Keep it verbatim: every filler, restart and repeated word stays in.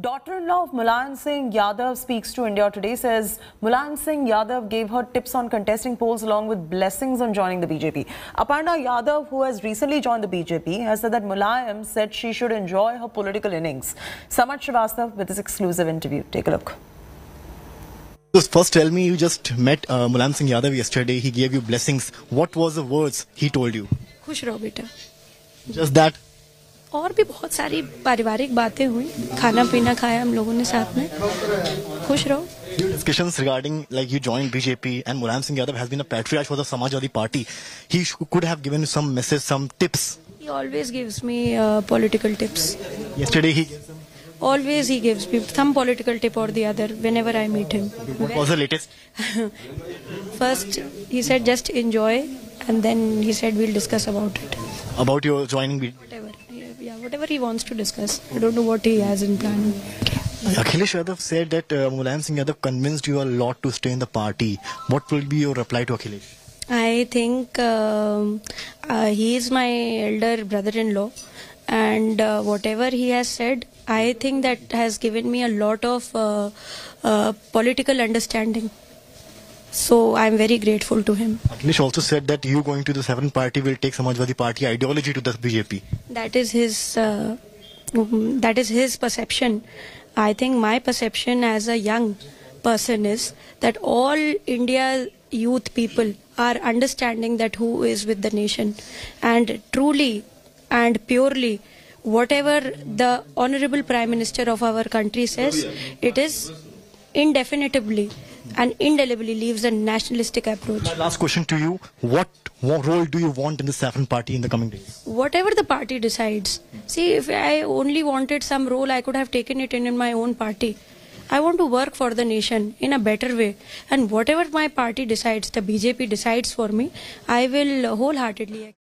Daughter-in-law of Mulayam Singh Yadav speaks to India Today, says Mulayam Singh Yadav gave her tips on contesting polls along with blessings on joining the B J P. Aparna Yadav, who has recently joined the B J P, has said that Mulayam said she should enjoy her political innings. Samaj Shrivastav with this exclusive interview. Take a look. Just first tell me, you just met uh, Mulayam Singh Yadav yesterday. He gave you blessings. What was the words he told you? Khush raho beta. Just that? और भी बहुत सारी पारिवारिक बातें हुई खाना पीना खाया हम लोगों ने साथ में खुश रहो Discussions regarding like you joined B J P and Mulayam Singh Yadav has been a patriarch for the Samajwadi Party. He could have given you some message, some tips. He always gives me uh, political tips. Yesterday he always he gives me some political tip or the other whenever I meet him. What was the latest? First he said just enjoy and then he said we'll discuss about it. About your joining B J P? Whatever. Yeah, whatever he wants to discuss. I don't know what he has in plan. Akhilesh Yadav said that uh, Mulayam Singh Yadav convinced you a lot to stay in the party. What will be your reply to Akhilesh? I think uh, uh, he is my elder brother-in-law and uh, whatever he has said, I think that has given me a lot of uh, uh, political understanding. So I am very grateful to him. Akhilesh also said that you going to the seventh party will take Samajwadi Party ideology to the B J P. That is his, uh, that is his perception. I think my perception as a young person is that all India's youth people are understanding that who is with the nation, and truly and purely, whatever the honourable Prime Minister of our country says, it is indefinitely and indelibly leaves a nationalistic approach. My last question to you, what, what role do you want in the Saffron Party in the coming days? Whatever the party decides. See, if I only wanted some role, I could have taken it in, in my own party. I want to work for the nation in a better way. And whatever my party decides, the B J P decides for me, I will wholeheartedly